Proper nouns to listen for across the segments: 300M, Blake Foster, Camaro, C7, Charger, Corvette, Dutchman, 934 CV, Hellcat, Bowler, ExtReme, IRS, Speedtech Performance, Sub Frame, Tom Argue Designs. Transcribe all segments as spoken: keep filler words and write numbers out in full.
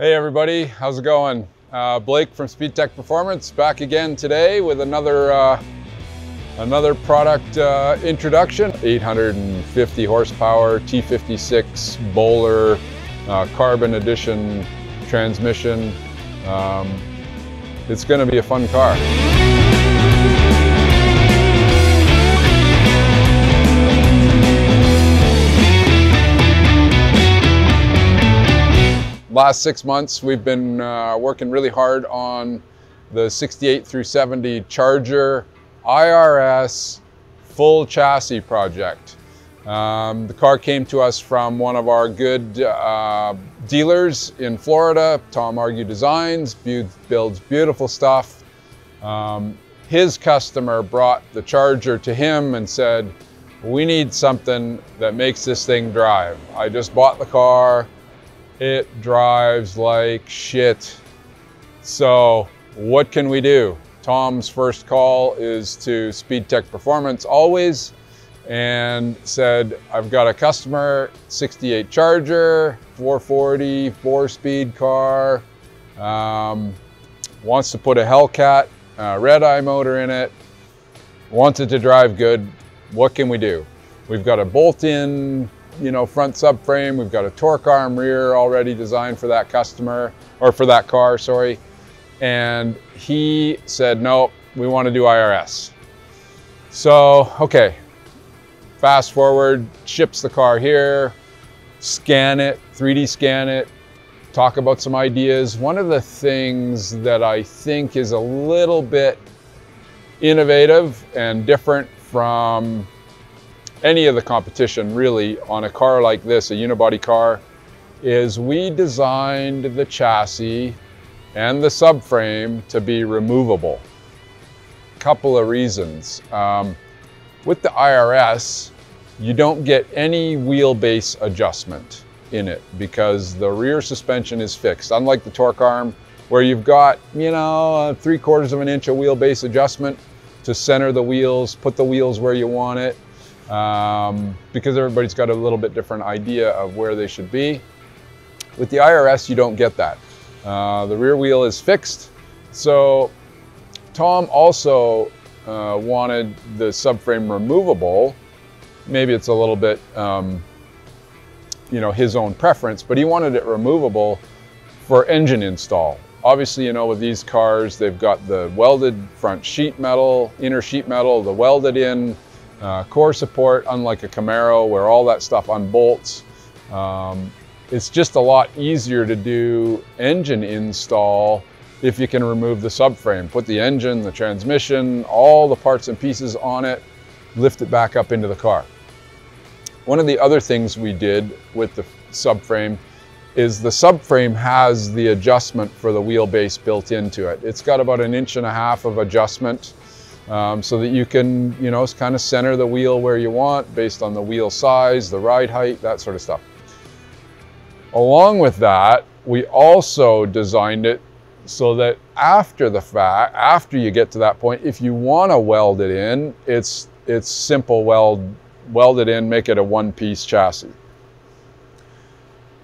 Hey everybody, how's it going? Uh, Blake from Speedtech Performance back again today with another uh, another product uh, introduction. eight hundred fifty horsepower T fifty-six Bowler uh, Carbon Edition transmission. Um, it's going to be a fun car. Last six months, we've been uh, working really hard on the sixty-eight through seventy Charger I R S full chassis project. Um, the car came to us from one of our good uh, dealers in Florida, Tom Argue Designs, builds beautiful stuff. Um, his customer brought the Charger to him and said, "We need something that makes this thing drive. I just bought the car. It drives like shit. So what can we do?" Tom's first call is to Speedtech Performance always, and said, "I've got a customer, sixty-eight Charger, four forty, four speed car, um, wants to put a Hellcat uh, red eye motor in it, wants it to drive good. What can we do? We've got a bolt in you know, front subframe. We've got a torque arm rear already designed for that customer, or for that car, sorry." And he said, "No, we want to do I R S." So, okay, fast forward, ships the car here, scan it, three D scan it, talk about some ideas. One of the things that I think is a little bit innovative and different from any of the competition really on a car like this, a unibody car, is we designed the chassis and the subframe to be removable. Couple of reasons. Um, with the I R S, you don't get any wheelbase adjustment in it because the rear suspension is fixed. Unlike the torque arm, where you've got, you know, three quarters of an inch of wheelbase adjustment to center the wheels, put the wheels where you want it. Um, because everybody's got a little bit different idea of where they should be. With the I R S, you don't get that. Uh, the rear wheel is fixed. So Tom also uh, wanted the subframe removable. Maybe it's a little bit, um, you know, his own preference, but he wanted it removable for engine install. Obviously, you know, with these cars, they've got the welded front sheet metal, inner sheet metal, the welded in Uh, core support, unlike a Camaro where all that stuff unbolts. Um, it's just a lot easier to do engine install if you can remove the subframe, put the engine, the transmission, all the parts and pieces on it, lift it back up into the car. One of the other things we did with the subframe is the subframe has the adjustment for the wheelbase built into it. It's got about an inch and a half of adjustment. Um, so that you can, you know, kind of center the wheel where you want based on the wheel size, the ride height, that sort of stuff. Along with that, we also designed it so that after the fact, after you get to that point, if you want to weld it in, it's it's simple weld, weld it in, make it a one-piece chassis.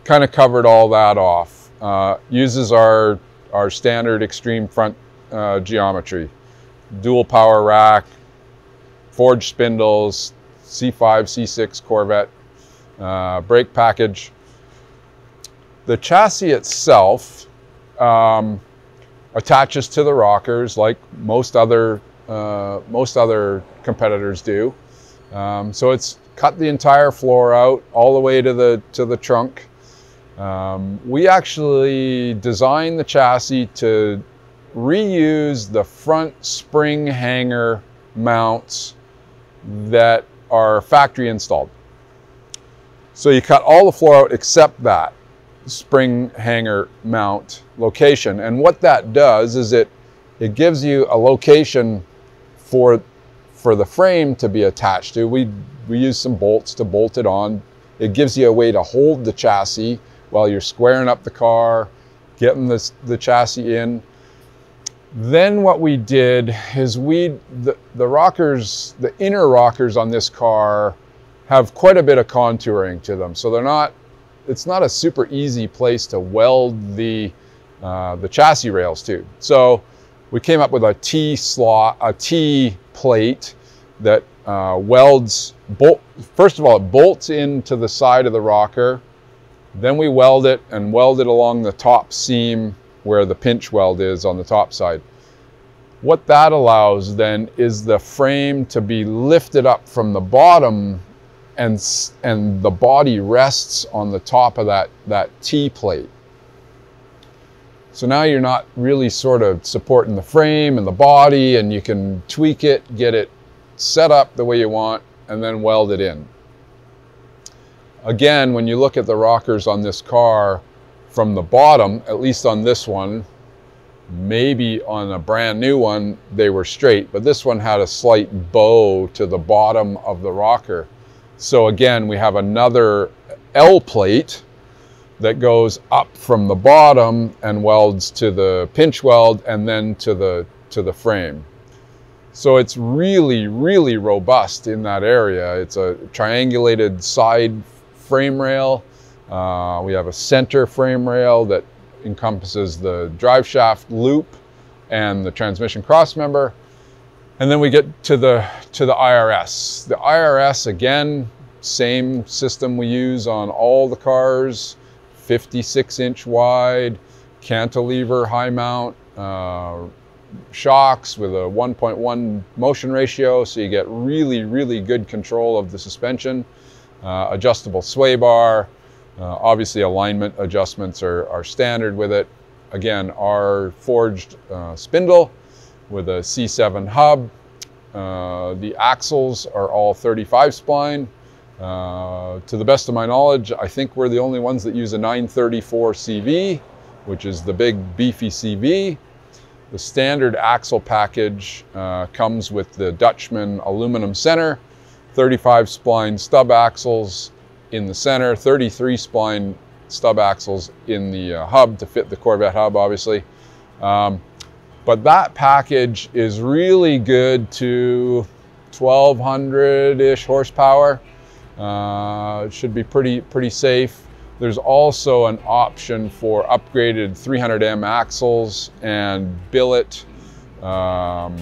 Kind of covered all that off. Uh, uses our our standard extreme front uh, geometry. Dual power rack, forged spindles, C five, C six Corvette uh, brake package. The chassis itself um, attaches to the rockers like most other uh, most other competitors do. Um, so it's cut the entire floor out all the way to the to the trunk. Um, we actually designed the chassis to reuse the front spring hanger mounts that are factory installed. So you cut all the floor out except that spring hanger mount location. And what that does is it, it gives you a location for, for the frame to be attached to. We, we use some bolts to bolt it on. It gives you a way to hold the chassis while you're squaring up the car, getting this, the chassis in. Then what we did is we, the, the rockers, the inner rockers on this car have quite a bit of contouring to them. So they're not it's not a super easy place to weld the uh, the chassis rails to. So we came up with a T slot, a T plate that uh, welds bolt. First of all, it bolts into the side of the rocker. Then we weld it and weld it along the top seam where the pinch weld is on the top side. What that allows then is the frame to be lifted up from the bottom, and and the body rests on the top of that, that T-plate. So now you're not really sort of supporting the frame and the body, and you can tweak it, get it set up the way you want, and then weld it in. Again, when you look at the rockers on this car from the bottom, at least on this one, maybe on a brand new one, they were straight, but this one had a slight bow to the bottom of the rocker. So again, we have another L plate that goes up from the bottom and welds to the pinch weld and then to the, to the frame. So it's really, really robust in that area. It's a triangulated side frame rail. Uh, we have a center frame rail that encompasses the drive shaft loop and the transmission cross member. And then we get to the, to the I R S. The I R S, again, same system we use on all the cars, fifty-six inch wide, cantilever high mount, uh, shocks with a one point one motion ratio, so you get really, really good control of the suspension. Uh, adjustable sway bar, uh, obviously alignment adjustments are, are standard with it. Again, our forged uh, spindle with a C seven hub. Uh, the axles are all thirty-five spline. Uh, to the best of my knowledge, I think we're the only ones that use a nine thirty-four C V, which is the big beefy C V. The standard axle package uh, comes with the Dutchman aluminum center, thirty-five spline stub axles in the center, thirty-three spline stub axles in the uh, hub to fit the Corvette hub, obviously. Um, But that package is really good to twelve hundred-ish horsepower. Uh, it should be pretty, pretty safe. There's also an option for upgraded three hundred M axles and billet um,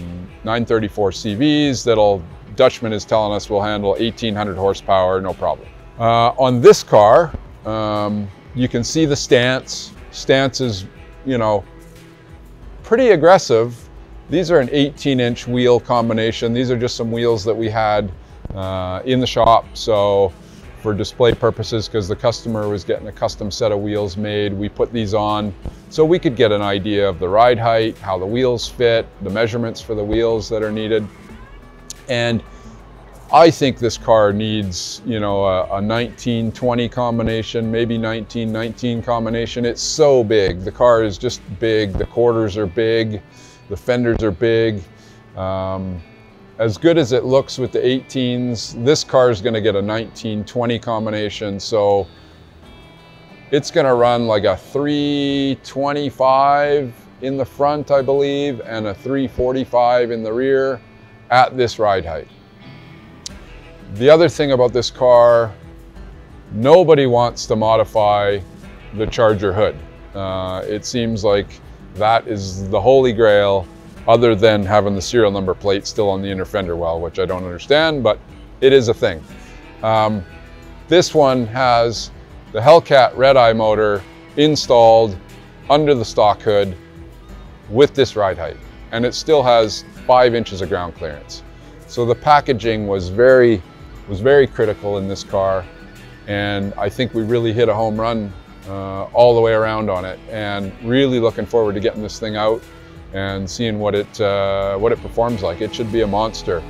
nine thirty-four C Vs that'll, Dutchman is telling us, will handle eighteen hundred horsepower, no problem. Uh, on this car, um, you can see the stance. Stance is, you know, pretty aggressive. These are an eighteen inch wheel combination. These are just some wheels that we had uh, in the shop. So for display purposes, because the customer was getting a custom set of wheels made, we put these on so we could get an idea of the ride height, how the wheels fit, the measurements for the wheels that are needed. And I think this car needs, you know, a nineteen twenty combination, maybe nineteen nineteen combination. It's so big. The car is just big. The quarters are big. The fenders are big. Um, as good as it looks with the eighteens, this car is going to get a nineteen twenty combination. So it's going to run like a three twenty-five in the front, I believe, and a three forty-five in the rear at this ride height. The other thing about this car, nobody wants to modify the Charger hood. Uh, it seems like that is the holy grail, other than having the serial number plate still on the inner fender well, which I don't understand, but it is a thing. Um, this one has the Hellcat red-eye motor installed under the stock hood with this ride height, and it still has five inches of ground clearance. So the packaging was very was very critical in this car, and I think we really hit a home run uh, all the way around on it, and really looking forward to getting this thing out and seeing what it, uh, what it performs like. It should be a monster.